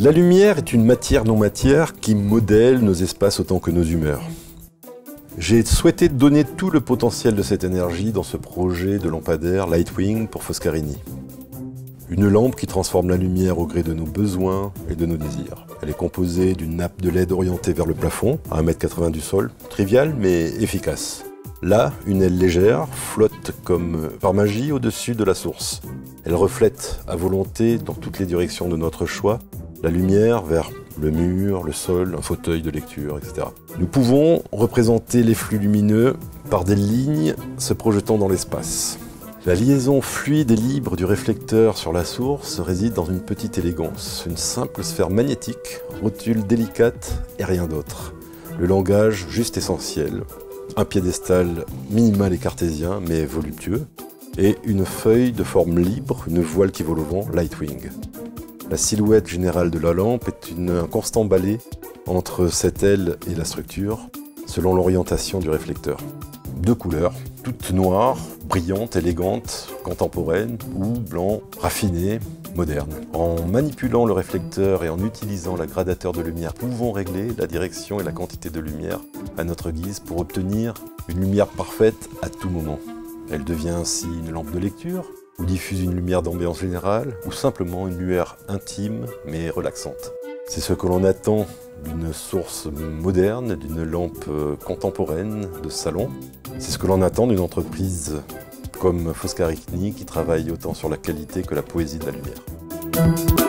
La lumière est une matière non matière qui modèle nos espaces autant que nos humeurs. J'ai souhaité donner tout le potentiel de cette énergie dans ce projet de lampadaire Lightwing pour Foscarini. Une lampe qui transforme la lumière au gré de nos besoins et de nos désirs. Elle est composée d'une nappe de LED orientée vers le plafond, à 1,80 m du sol, triviale mais efficace. Là, une aile légère flotte comme par magie au-dessus de la source. Elle reflète à volonté dans toutes les directions de notre choix, la lumière vers le mur, le sol, un fauteuil de lecture, etc. Nous pouvons représenter les flux lumineux par des lignes se projetant dans l'espace. La liaison fluide et libre du réflecteur sur la source réside dans une petite élégance, une simple sphère magnétique, rotule délicate et rien d'autre. Le langage juste essentiel. Un piédestal minimal et cartésien, mais voluptueux, et une feuille de forme libre, une voile qui vole au vent, Lightwing. La silhouette générale de la lampe est un constant balai entre cette aile et la structure, selon l'orientation du réflecteur. Deux couleurs, toutes noires, brillantes, élégantes, contemporaines, ou blanc, raffiné, moderne. En manipulant le réflecteur et en utilisant la gradateur de lumière, nous pouvons régler la direction et la quantité de lumière à notre guise pour obtenir une lumière parfaite à tout moment. Elle devient ainsi une lampe de lecture, ou diffuse une lumière d'ambiance générale, ou simplement une lueur intime mais relaxante. C'est ce que l'on attend d'une source moderne, d'une lampe contemporaine de salon. C'est ce que l'on attend d'une entreprise comme Foscarini qui travaille autant sur la qualité que la poésie de la lumière.